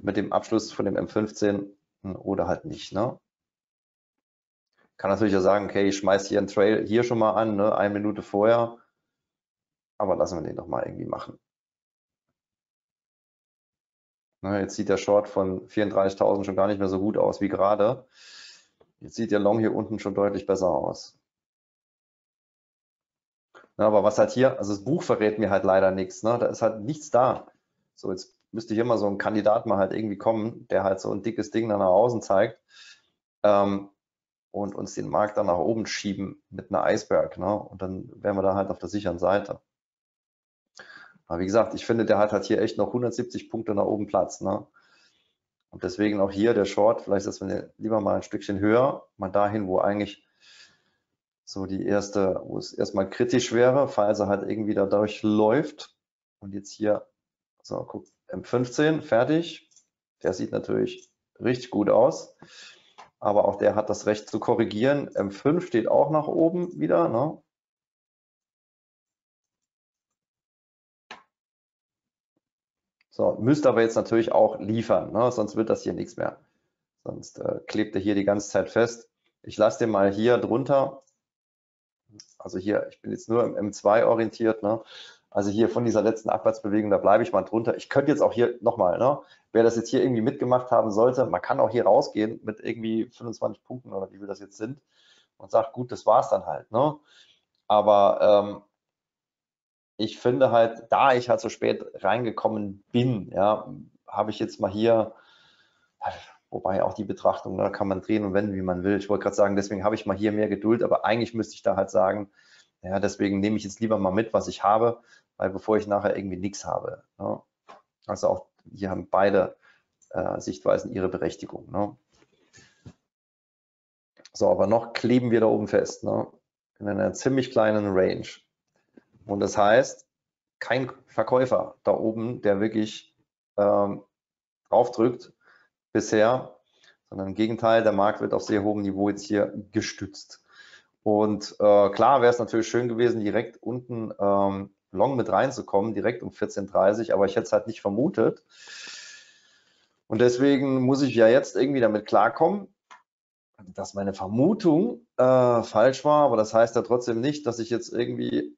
mit dem Abschluss von dem M15 oder halt nicht. Ne? Kann natürlich ja sagen, okay, ich schmeiße hier einen Trail hier schon mal an, ne? 1 Minute vorher. Aber lassen wir den doch mal irgendwie machen. Na, jetzt sieht der Short von 34.000 schon gar nicht mehr so gut aus wie gerade. Jetzt sieht der Long hier unten schon deutlich besser aus. Na, aber was halt hier, also das Buch verrät mir halt leider nichts. Ne? Da ist halt nichts da. So, jetzt müsste hier mal so ein Kandidat mal halt irgendwie kommen, der halt so ein dickes Ding dann nach außen zeigt und uns den Markt dann nach oben schieben mit einer Eisberg. Ne? Und dann wären wir da halt auf der sicheren Seite. Aber wie gesagt, ich finde, der hat halt hier echt noch 170 Punkte nach oben Platz. Ne? Und deswegen auch hier der Short, vielleicht ist man lieber mal ein Stückchen höher, mal dahin, wo eigentlich so die erste, wo es erstmal kritisch wäre, falls er halt irgendwie da durchläuft. Und jetzt hier, so guck, M15, fertig. Der sieht natürlich richtig gut aus. Aber auch der hat das Recht zu korrigieren. M5 steht auch nach oben wieder. Ne? So, müsste aber jetzt natürlich auch liefern, ne? Sonst wird das hier nichts mehr. Sonst klebt er hier die ganze Zeit fest Ich lasse den mal hier drunter. Also hier, ich bin jetzt nur im M2 orientiert, ne? Also hier von dieser letzten Abwärtsbewegung, da bleibe ich mal drunter. Ich könnte jetzt auch hier nochmal, ne? Wer das jetzt hier irgendwie mitgemacht haben sollte, man kann auch hier rausgehen mit irgendwie 25 Punkten oder wie viel das jetzt sind und sagt, gut, das war es dann halt, ne? Aber ich finde halt, da ich halt so spät reingekommen bin, ja, habe ich jetzt mal hier, wobei auch die Betrachtung, da kann man drehen und wenden, wie man will. Ich wollte gerade sagen, deswegen habe ich mal hier mehr Geduld, aber eigentlich müsste ich da halt sagen, ja, deswegen nehme ich jetzt lieber mal mit, was ich habe, weil bevor ich nachher irgendwie nichts habe. Ne? Also auch hier haben beide Sichtweisen ihre Berechtigung. Ne? So, aber noch kleben wir da oben fest, ne? In einer ziemlich kleinen Range. Und das heißt, kein Verkäufer da oben, der wirklich draufdrückt bisher, sondern im Gegenteil, der Markt wird auf sehr hohem Niveau jetzt hier gestützt. Und klar wäre es natürlich schön gewesen, direkt unten long mit reinzukommen, direkt um 14.30 Uhr, aber ich hätte es halt nicht vermutet. Und deswegen muss ich ja jetzt irgendwie damit klarkommen, dass meine Vermutung falsch war, aber das heißt ja trotzdem nicht, dass ich jetzt irgendwie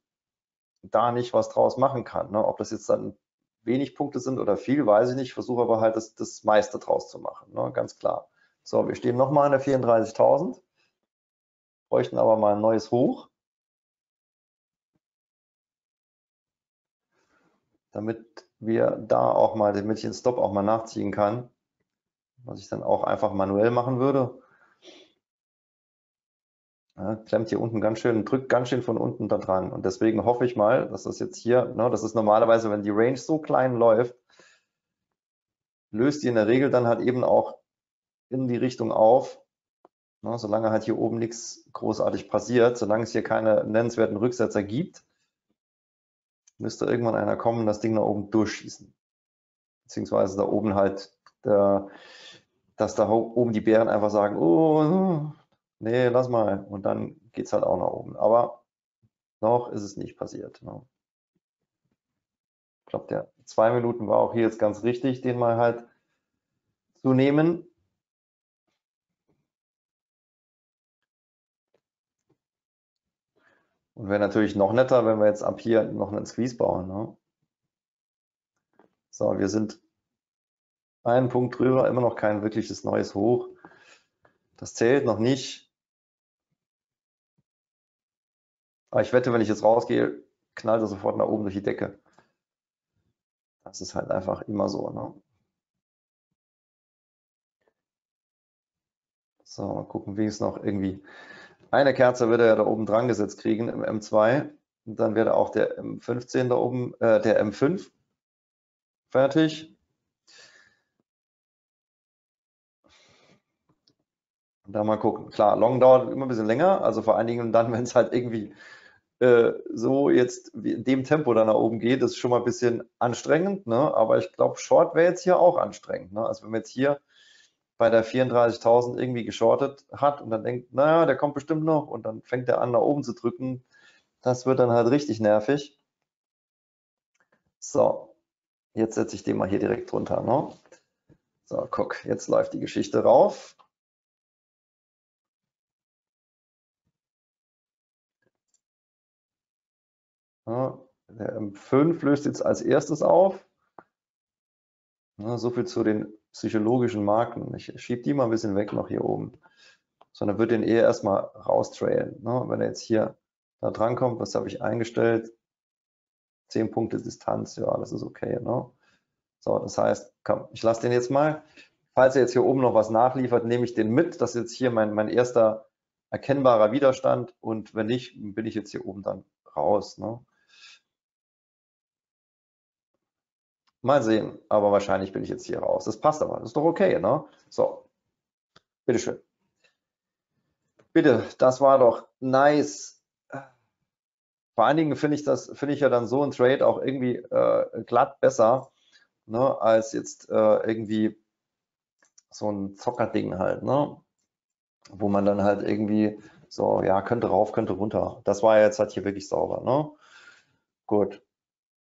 da nicht was draus machen kann. Ne? Ob das jetzt dann wenig Punkte sind oder viel, weiß ich nicht. Ich versuche aber halt das meiste draus zu machen, ne? Ganz klar. So, wir stehen nochmal an der 34.000, bräuchten aber mal ein neues Hoch, damit wir da auch mal, damit ich den Stop auch mal nachziehen kann, was ich dann auch einfach manuell machen würde. Ja, klemmt hier unten ganz schön, drückt ganz schön von unten da dran. Und deswegen hoffe ich mal, dass das jetzt hier, ne, das ist normalerweise, wenn die Range so klein läuft, löst die in der Regel dann halt eben auch in die Richtung auf, ne, solange halt hier oben nichts großartig passiert, solange es hier keine nennenswerten Rücksetzer gibt, müsste irgendwann einer kommen und das Ding nach oben durchschießen. Beziehungsweise da oben halt, dass da oben die Bären einfach sagen, oh, nee, lass mal. Und dann geht es halt auch nach oben. Aber noch ist es nicht passiert. Ne? Ich glaube, der 2 Minuten war auch hier jetzt ganz richtig, den mal halt zu nehmen. Und wäre natürlich noch netter, wenn wir jetzt ab hier noch einen Squeeze bauen. Ne? So, wir sind einen Punkt drüber, immer noch kein wirkliches neues Hoch. Das zählt noch nicht. Aber ich wette, wenn ich jetzt rausgehe, knallt er sofort nach oben durch die Decke. Das ist halt einfach immer so. Ne? So, mal gucken, wie es noch irgendwie. Eine Kerze würde er da oben dran gesetzt kriegen im M2. Und dann wäre auch der M15 da oben, der M5 fertig. Und da mal gucken. Klar, Long dauert immer ein bisschen länger. Also vor allen Dingen dann, wenn es halt irgendwie so jetzt in dem Tempo dann nach oben geht, das ist schon mal ein bisschen anstrengend. Ne? Aber ich glaube, Short wäre jetzt hier auch anstrengend. Ne? Also wenn wir jetzt hier bei der 34.000 irgendwie geschortet hat und dann denkt, naja, der kommt bestimmt noch und dann fängt er an, nach oben zu drücken. Das wird dann halt richtig nervig. So, jetzt setze ich den mal hier direkt drunter. Ne? So, guck, jetzt läuft die Geschichte rauf. Ja, der M5 löst jetzt als erstes auf. Ja, so viel zu den psychologischen Marken. Ich schiebe die mal ein bisschen weg noch hier oben, sondern würde den eher erstmal raustrailen. Ne? Wenn er jetzt hier da dran kommt, was habe ich eingestellt? 10 Punkte Distanz, ja, das ist okay. Ne? So, das heißt, komm, ich lasse den jetzt mal. Falls er jetzt hier oben noch was nachliefert, nehme ich den mit. Das ist jetzt hier mein erster erkennbarer Widerstand und wenn nicht, bin ich jetzt hier oben dann raus. Ne? Mal sehen, aber wahrscheinlich bin ich jetzt hier raus. Das passt aber, das ist doch okay, ne? So, bitteschön. Bitte, das war doch nice. Vor allen Dingen finde ich ja dann so ein Trade auch irgendwie glatt besser, ne, als jetzt irgendwie so ein Zockerding halt, ne? Wo man dann halt irgendwie so, ja, könnte rauf, könnte runter. Das war jetzt halt hier wirklich sauber, ne? Gut.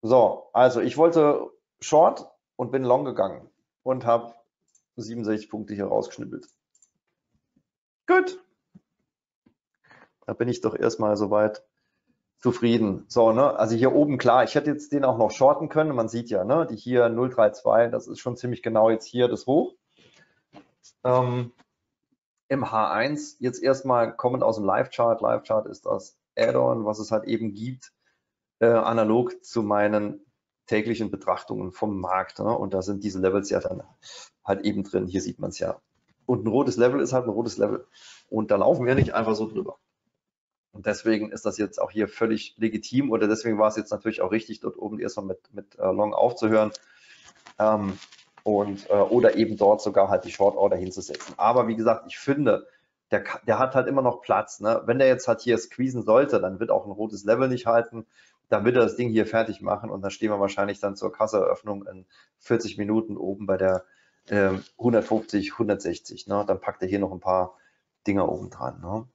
So, also ich wollte Short und bin Long gegangen und habe 67 Punkte hier rausgeschnippelt. Gut, Da bin ich doch erstmal soweit zufrieden. So, ne? Also hier oben, klar, ich hätte jetzt den auch noch shorten können. Man sieht ja, ne? Die hier 0,32, das ist schon ziemlich genau jetzt hier das Hoch. Im H1 jetzt erstmal kommend aus dem Live-Chart. Live-Chart ist das Add-on, was es halt eben gibt, analog zu meinen täglichen Betrachtungen vom Markt. Ne? Und da sind diese Levels ja dann halt eben drin. Hier sieht man es ja. Und ein rotes Level ist halt ein rotes Level. Und da laufen wir nicht einfach so drüber. Und deswegen ist das jetzt auch hier völlig legitim, oder deswegen war es jetzt natürlich auch richtig, dort oben erstmal mit Long aufzuhören oder eben dort sogar halt die Short Order hinzusetzen. Aber wie gesagt, ich finde, der hat halt immer noch Platz. Ne? Wenn der jetzt halt hier squeezen sollte, dann wird auch ein rotes Level nicht halten, dann wird er das Ding hier fertig machen und dann stehen wir wahrscheinlich dann zur Kasseeröffnung in 40 Minuten oben bei der 150, 160. Ne? Dann packt er hier noch ein paar Dinger oben dran. Ne?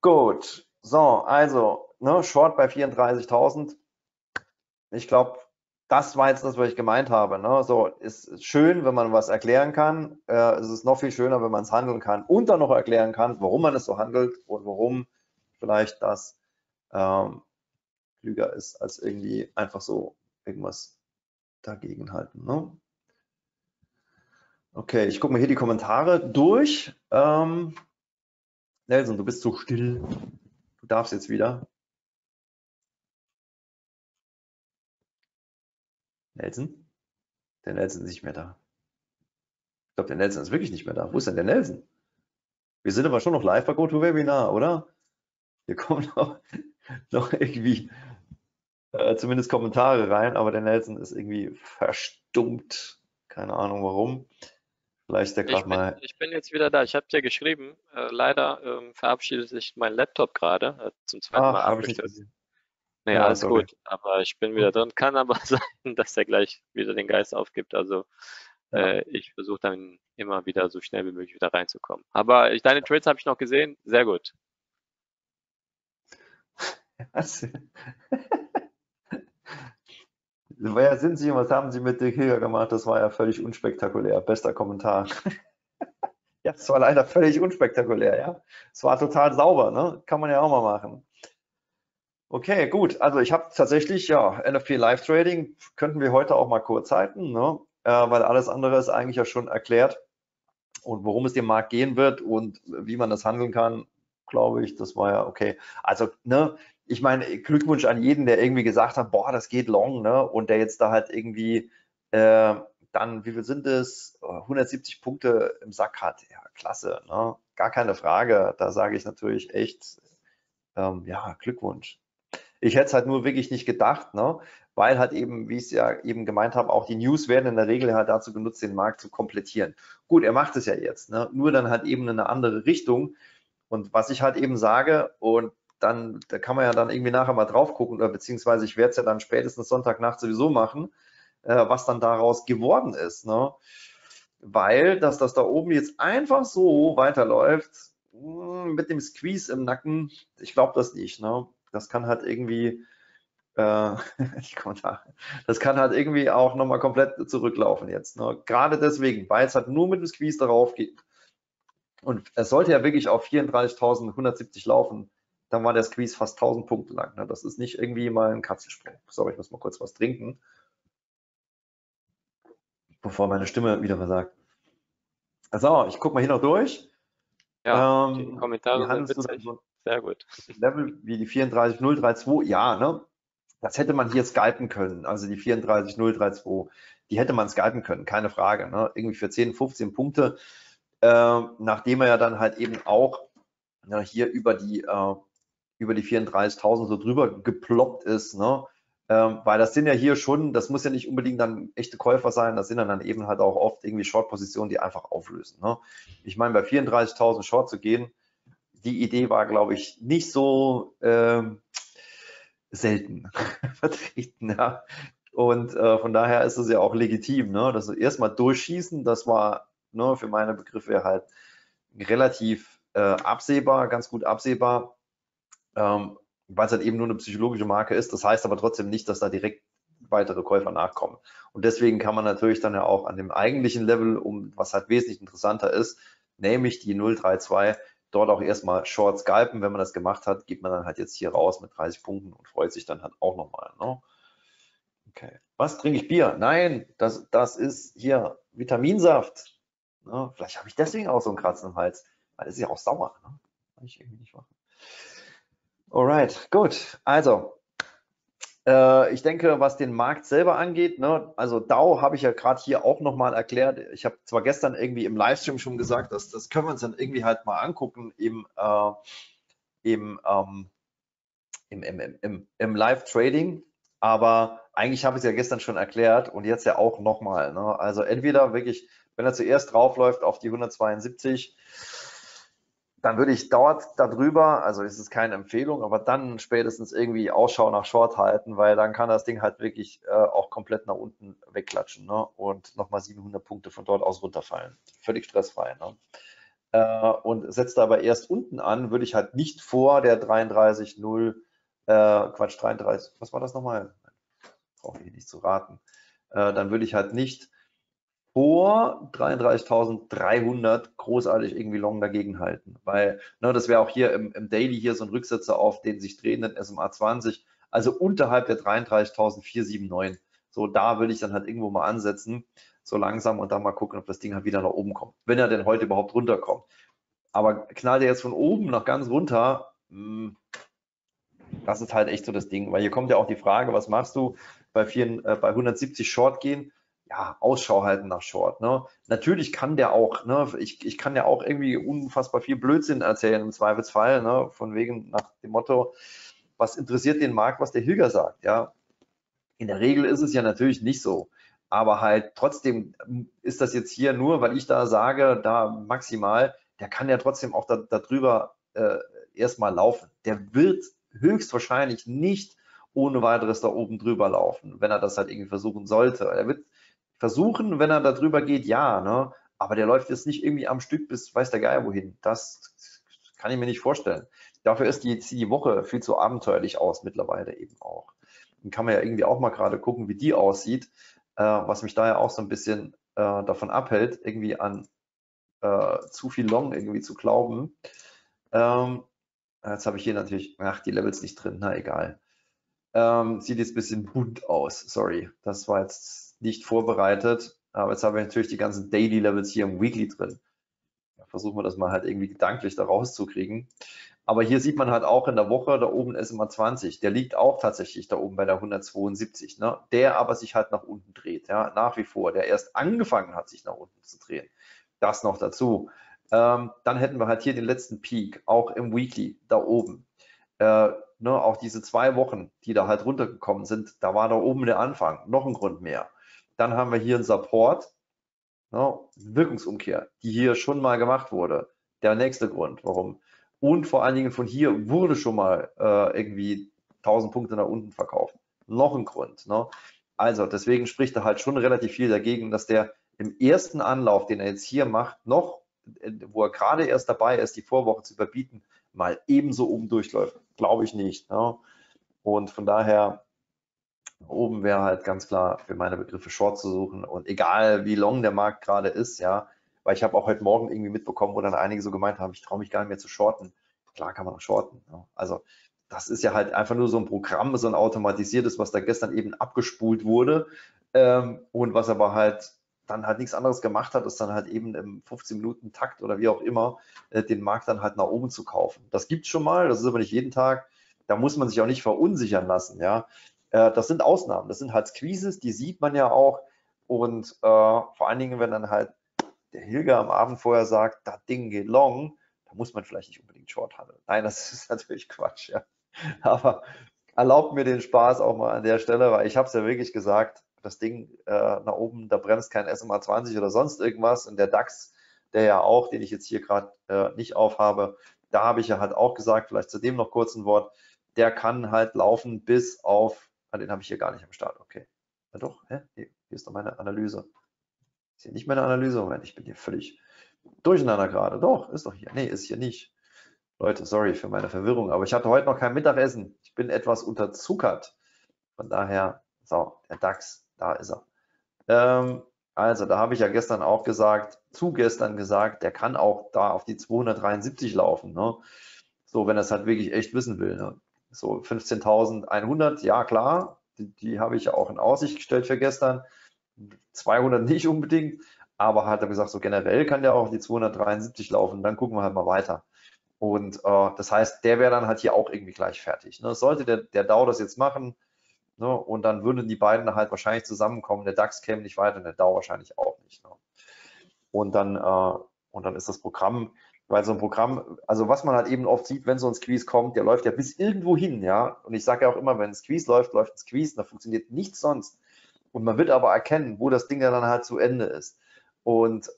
Gut, so, also, ne, Short bei 34.000. Ich glaube, das war jetzt das, was ich gemeint habe. Ne? So, ist schön, wenn man was erklären kann. Es ist noch viel schöner, wenn man es handeln kann und dann noch erklären kann, warum man es so handelt und warum vielleicht das klüger ist, als irgendwie einfach so irgendwas dagegen halten. Ne? Okay, ich gucke mir hier die Kommentare durch. Nelson, du bist so still. Du darfst jetzt wieder. Nelson? Der Nelson ist nicht mehr da. Ich glaube, der Nelson ist wirklich nicht mehr da. Wo ist denn der Nelson? Wir sind aber schon noch live bei GoToWebinar, oder? Hier kommen noch irgendwie zumindest Kommentare rein, aber der Nelson ist irgendwie verstummt. Keine Ahnung warum. Vielleicht der gerade mal. Ich bin jetzt wieder da. Ich habe dir geschrieben. Leider verabschiedet sich mein Laptop gerade. Zum zweiten Mal abgestürzt. Naja, alles okay. Gut. Aber ich bin wieder drin. Kann aber sein, dass er gleich wieder den Geist aufgibt. Also ich versuche dann immer wieder so schnell wie möglich wieder reinzukommen. Aber deine Trades habe ich noch gesehen. Sehr gut. Wer sind Sie und was haben Sie mit Dirk Hilger gemacht? Das war ja völlig unspektakulär. Bester Kommentar. Ja, es war leider völlig unspektakulär, ja. Es war total sauber, ne? Kann man ja auch mal machen. Okay, gut. Also ich habe tatsächlich, ja, NFP Live Trading könnten wir heute auch mal kurz halten, ne? Weil alles andere ist eigentlich ja schon erklärt. Und worum es dem Markt gehen wird und wie man das handeln kann, glaube ich, das war ja okay. Also, ne? Ich meine, Glückwunsch an jeden, der irgendwie gesagt hat, boah, das geht long, ne? Und der jetzt da halt irgendwie dann, wie viel sind es, 170 Punkte im Sack hat. Ja, klasse, ne? Gar keine Frage. Da sage ich natürlich echt, ja, Glückwunsch. Ich hätte es halt nur wirklich nicht gedacht, ne? Weil halt eben, wie ich es ja eben gemeint habe, auch die News werden in der Regel halt dazu genutzt, den Markt zu komplettieren. Gut, er macht es ja jetzt, ne? Nur dann halt eben in eine andere Richtung. Und was ich halt eben sage und dann da kann man ja dann irgendwie nachher mal drauf gucken, oder beziehungsweise ich werde es ja dann spätestens Sonntagnacht sowieso machen, was dann daraus geworden ist. Ne? Weil, dass das da oben jetzt einfach so weiterläuft, mit dem Squeeze im Nacken, ich glaube das nicht. Ne? Das kann halt irgendwie, das kann halt irgendwie auch nochmal komplett zurücklaufen jetzt. Ne? Gerade deswegen, weil es halt nur mit dem Squeeze darauf geht. Und es sollte ja wirklich auf 34.170 laufen. Dann war der Squeeze fast 1000 Punkte lang. Ne? Das ist nicht irgendwie mal ein Katzensprung. So, ich muss mal kurz was trinken, bevor meine Stimme wieder versagt. Also, ich gucke mal hier noch durch. Ja, die Kommentare sind witzig. Sehr gut. Level wie die 34.032, ja, ne? Das hätte man hier scalpen können. Also die 34.032, die hätte man scalpen können, keine Frage. Ne? Irgendwie für 10, 15 Punkte, nachdem er ja dann halt eben auch ja, hier über die 34.000 so drüber geploppt ist, ne? Weil das sind ja hier schon, das muss ja nicht unbedingt dann echte Käufer sein, das sind dann eben halt auch oft irgendwie Short-Positionen, die einfach auflösen. Ne? Ich meine, bei 34.000 Short zu gehen, die Idee war, glaube ich, nicht so selten vertreten. Ja? Und von daher ist es ja auch legitim, ne? Dass wir erstmal durchschießen, das war, ne, für meine Begriffe halt relativ absehbar, ganz gut absehbar. Weil es halt eben nur eine psychologische Marke ist. Das heißt aber trotzdem nicht, dass da direkt weitere Käufer nachkommen. Und deswegen kann man natürlich dann ja auch an dem eigentlichen Level, um was halt wesentlich interessanter ist, nämlich die 032, dort auch erstmal Short scalpen. Wenn man das gemacht hat, geht man dann halt jetzt hier raus mit 30 Punkten und freut sich dann halt auch nochmal. Ne? Okay. Was trinke ich Bier? Nein, das ist hier Vitaminsaft. Ne? Vielleicht habe ich deswegen auch so einen Kratzen im Hals, weil das ist ja auch sauer. Ne? Kann ich irgendwie nicht machen. Alright, gut. Also, ich denke, was den Markt selber angeht, ne, also Dow habe ich ja gerade hier auch nochmal erklärt. Ich habe zwar gestern irgendwie im Livestream schon gesagt, dass das können wir uns dann irgendwie halt mal angucken im Live-Trading, aber eigentlich habe ich es ja gestern schon erklärt und jetzt ja auch nochmal. Ne? Also entweder wirklich, wenn er zuerst draufläuft auf die 172, dann würde ich dort darüber, also ist es keine Empfehlung, aber dann spätestens irgendwie Ausschau nach Short halten, weil dann kann das Ding halt wirklich auch komplett nach unten wegklatschen, ne? Und nochmal 700 Punkte von dort aus runterfallen. Völlig stressfrei. Ne? Und setzt dabei erst unten an, würde ich halt nicht vor der 33, was war das nochmal? Brauche ich nicht zu raten. Dann würde ich halt nicht vor 33.300 großartig irgendwie long dagegen halten, weil ne, das wäre auch hier im Daily hier so ein Rücksetzer auf den sich drehenden SMA 20, also unterhalb der 33.479. So, da würde ich dann halt irgendwo mal ansetzen, so langsam und dann mal gucken, ob das Ding halt wieder nach oben kommt, wenn er denn heute überhaupt runterkommt. Aber knallt er jetzt von oben nach ganz runter, das ist halt echt so das Ding, weil hier kommt ja auch die Frage, was machst du bei 170 Short gehen? Ja, Ausschau halten nach Short. Ne? Natürlich kann der auch, ne? ich kann ja auch irgendwie unfassbar viel Blödsinn erzählen im Zweifelsfall, ne? Von wegen nach dem Motto, was interessiert den Markt, was der Hilger sagt. Ja? In der Regel ist es ja natürlich nicht so, aber halt trotzdem ist das jetzt hier nur, weil ich da sage, da maximal, der kann ja trotzdem auch darüber erstmal laufen. Der wird höchstwahrscheinlich nicht ohne weiteres da oben drüber laufen, wenn er das halt irgendwie versuchen sollte. Er wird versuchen, wenn er da drüber geht, ja, ne? Aber der läuft jetzt nicht irgendwie am Stück bis weiß der Geier wohin. Das kann ich mir nicht vorstellen. Dafür ist die Woche viel zu abenteuerlich aus mittlerweile eben auch. Dann kann man ja irgendwie auch mal gerade gucken, wie die aussieht, was mich daher auch so ein bisschen davon abhält, irgendwie an zu viel Long irgendwie zu glauben. Jetzt habe ich hier natürlich, die Levels nicht drin, na egal. Sieht jetzt ein bisschen bunt aus, sorry. Das war jetzt nicht vorbereitet, aber jetzt haben wir natürlich die ganzen Daily Levels hier im Weekly drin. Ja, versuchen wir das mal halt irgendwie gedanklich da rauszukriegen. Aber hier sieht man halt auch in der Woche, da oben ist immer 20, der liegt auch tatsächlich da oben bei der 172, ne? Der aber sich halt nach unten dreht, ja, nach wie vor, der erst angefangen hat, sich nach unten zu drehen. Das noch dazu. Dann hätten wir halt hier den letzten Peak, auch im Weekly, da oben. Ne, auch diese 2 Wochen, die da halt runtergekommen sind, da war da oben der Anfang, noch ein Grund mehr. Dann haben wir hier einen Support, ne, Wirkungsumkehr, die hier schon mal gemacht wurde. Der nächste Grund, warum. Und vor allen Dingen von hier wurde schon mal irgendwie 1000 Punkte nach unten verkauft. Noch ein Grund. Ne? Also deswegen spricht da halt schon relativ viel dagegen, dass der im ersten Anlauf, den er jetzt hier macht, noch, wo er gerade erst dabei ist, die Vorwoche zu überbieten, mal ebenso oben durchläuft. Glaube ich nicht. Ne? Und von daher... Oben wäre halt ganz klar für meine Begriffe Short zu suchen und egal wie long der Markt gerade ist, ja, weil ich habe auch heute Morgen irgendwie mitbekommen, wo dann einige so gemeint haben, ich traue mich gar nicht mehr zu shorten. Klar kann man auch shorten. Ja. Also das ist ja halt einfach nur so ein Programm, so ein automatisiertes, was da gestern eben abgespult wurde und was aber halt dann halt nichts anderes gemacht hat, ist dann halt eben im 15-Minuten-Takt oder wie auch immer den Markt dann halt nach oben zu kaufen. Das gibt es schon mal, das ist aber nicht jeden Tag. Da muss man sich auch nicht verunsichern lassen, ja. Das sind Ausnahmen, das sind halt Squeezes, die sieht man ja auch und vor allen Dingen, wenn dann halt der Hilger am Abend vorher sagt, das Ding geht long, da muss man vielleicht nicht unbedingt Short handeln. Nein, das ist natürlich Quatsch, ja. Aber erlaubt mir den Spaß auch mal an der Stelle, weil ich habe es ja wirklich gesagt, das Ding nach oben, da bremst kein SMA 20 oder sonst irgendwas und der DAX, der ja auch, den ich jetzt hier gerade nicht aufhabe, da habe ich ja halt auch gesagt, vielleicht zu dem noch kurz ein Wort, der kann halt laufen bis auf den habe ich hier gar nicht am Start, okay. Ja doch, hä? Hier ist doch meine Analyse. Ist hier nicht meine Analyse? Moment, ich bin hier völlig durcheinander gerade. Doch, ist doch hier. Nee, ist hier nicht. Leute, sorry für meine Verwirrung, aber ich hatte heute noch kein Mittagessen. Ich bin etwas unterzuckert. Von daher, so, der DAX, da ist er. Also da habe ich ja gestern auch gesagt, der kann auch da auf die 273 laufen, ne? So, wenn er es halt wirklich echt wissen will, ne? So 15.100, ja klar, die habe ich ja auch in Aussicht gestellt für gestern, 200 nicht unbedingt, aber hat er gesagt, so generell kann der auch auf die 273 laufen, dann gucken wir halt mal weiter. Und das heißt, der wäre dann halt hier auch irgendwie gleich fertig, ne? Sollte der Dow das jetzt machen, ne, und dann würden die beiden halt wahrscheinlich zusammenkommen, der DAX käme nicht weiter und der Dow wahrscheinlich auch nicht, ne? Und dann ist das Programm, weil so ein Programm, also was man halt eben oft sieht, wenn so ein Squeeze kommt, der läuft ja bis irgendwo hin, ja, und ich sage ja auch immer, wenn ein Squeeze läuft, läuft ein Squeeze, da funktioniert nichts sonst und man wird aber erkennen, wo das Ding dann halt zu Ende ist und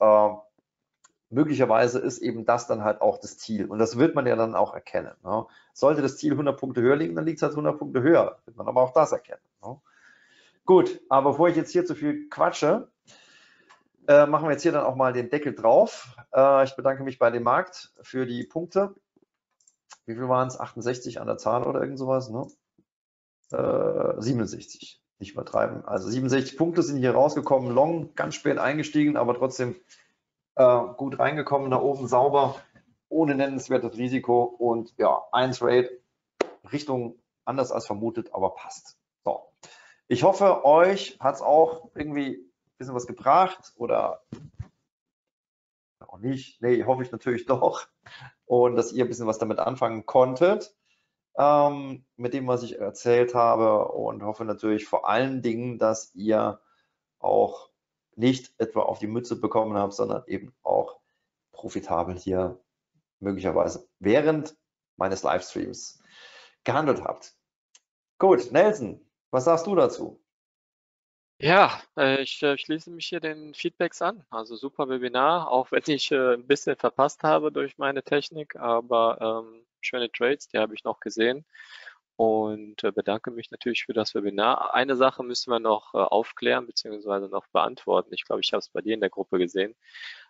möglicherweise ist eben das dann halt auch das Ziel und das wird man ja dann auch erkennen, ne? Sollte das Ziel 100 Punkte höher liegen, dann liegt es halt 100 Punkte höher, wird man aber auch das erkennen, ne? Gut, aber bevor ich jetzt hier zu viel quatsche, machen wir jetzt hier dann auch mal den Deckel drauf. Ich bedanke mich bei dem Markt für die Punkte. Wie viel waren es? 68 an der Zahl oder irgend sowas, ne? 67, nicht übertreiben. Also 67 Punkte sind hier rausgekommen, long, ganz spät eingestiegen, aber trotzdem gut reingekommen, da oben sauber, ohne nennenswertes Risiko und ja, 1 Trade, Richtung anders als vermutet, aber passt. So. Ich hoffe, euch hat es auch irgendwie bisschen was gebracht oder auch nicht, nee, hoffe ich natürlich doch, und dass ihr ein bisschen was damit anfangen konntet, mit dem, was ich erzählt habe, und hoffe natürlich vor allen Dingen, dass ihr auch nicht etwa auf die Mütze bekommen habt, sondern eben auch profitabel hier möglicherweise während meines Livestreams gehandelt habt. Gut, Nelson, was sagst du dazu? Ja, ich schließe mich hier den Feedbacks an. Also super Webinar, auch wenn ich ein bisschen verpasst habe durch meine Technik, aber schöne Trades, die habe ich noch gesehen und bedanke mich natürlich für das Webinar. Eine Sache müssen wir noch aufklären bzw. noch beantworten. Ich glaube, ich habe es bei dir in der Gruppe gesehen.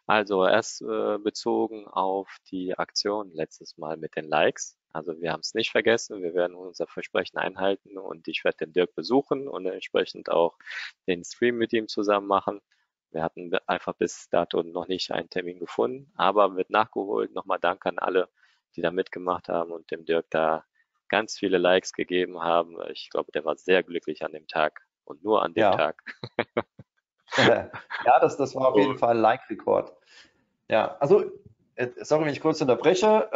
Also erst bezogen auf die Aktion letztes Mal mit den Likes. Also wir haben es nicht vergessen, wir werden unser Versprechen einhalten und ich werde den Dirk besuchen und entsprechend auch den Stream mit ihm zusammen machen. Wir hatten einfach bis dato noch nicht einen Termin gefunden, aber wird nachgeholt. Nochmal Dank an alle, die da mitgemacht haben und dem Dirk da ganz viele Likes gegeben haben. Ich glaube, der war sehr glücklich an dem Tag und nur an dem Tag. Ja, das war auf jeden Fall ein Like-Rekord. Ja, also sorry, wenn ich kurz unterbreche.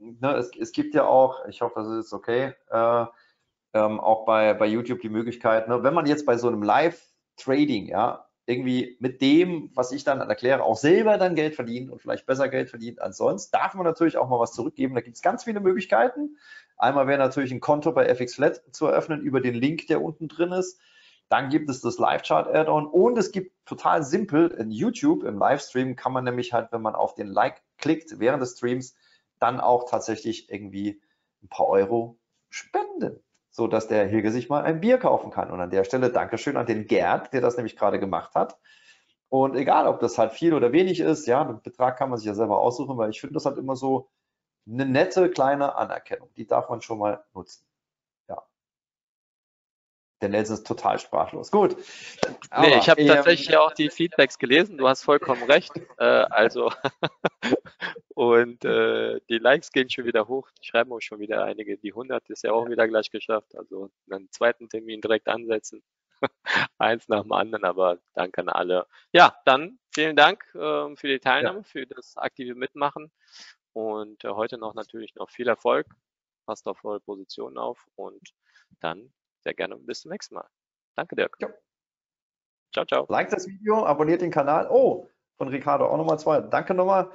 Ne, es gibt ja auch, ich hoffe, das ist okay, auch bei YouTube die Möglichkeit, ne, wenn man jetzt bei so einem Live-Trading, ja, irgendwie mit dem, was ich dann erkläre, auch selber dann Geld verdient und vielleicht besser Geld verdient als sonst, darf man natürlich auch mal was zurückgeben. Da gibt es ganz viele Möglichkeiten. Einmal wäre natürlich ein Konto bei FXFlat zu eröffnen über den Link, der unten drin ist. Dann gibt es das Live-Chart-Add-on und es gibt total simpel in YouTube, im Livestream kann man nämlich halt, wenn man auf den Like klickt während des Streams, dann auch tatsächlich irgendwie ein paar Euro spenden, so dass der Hilger sich mal ein Bier kaufen kann. Und an der Stelle Dankeschön an den Gerd, der das nämlich gerade gemacht hat. Und egal, ob das halt viel oder wenig ist, ja, den Betrag kann man sich ja selber aussuchen, weil ich finde, das halt immer so eine nette kleine Anerkennung. Die darf man schon mal nutzen. Der Nelson ist total sprachlos. Gut. Nee, ich habe tatsächlich auch die Feedbacks gelesen. Du hast vollkommen recht. Also und die Likes gehen schon wieder hoch. Die schreiben auch schon wieder einige. Die 100 ist ja auch wieder gleich geschafft. Also einen zweiten Termin direkt ansetzen. Eins nach dem anderen. Aber danke an alle. Ja, dann vielen Dank für die Teilnahme, für das aktive Mitmachen. Und heute natürlich noch viel Erfolg. Passt auf eure Positionen auf. Und dann sehr gerne und bis zum nächsten Mal. Danke, Dirk. Ja. Ciao, ciao. Like das Video, abonniert den Kanal. Oh, von Ricardo auch nochmal zwei. Danke nochmal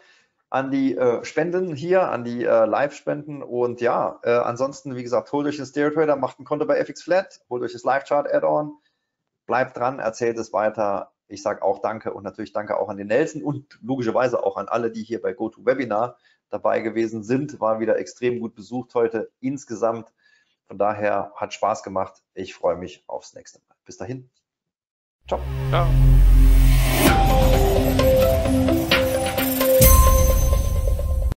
an die Spenden hier, an die Live-Spenden. Und ja, ansonsten, wie gesagt, holt euch den StereoTrader, macht ein Konto bei FXFlat, holt euch das Live-Chart-Add-on, bleibt dran, erzählt es weiter. Ich sage auch Danke und natürlich Danke auch an den Nelson und logischerweise auch an alle, die hier bei GoToWebinar dabei gewesen sind. War wieder extrem gut besucht heute insgesamt. Von daher hat Spaß gemacht. Ich freue mich aufs nächste Mal. Bis dahin. Ciao. Ciao.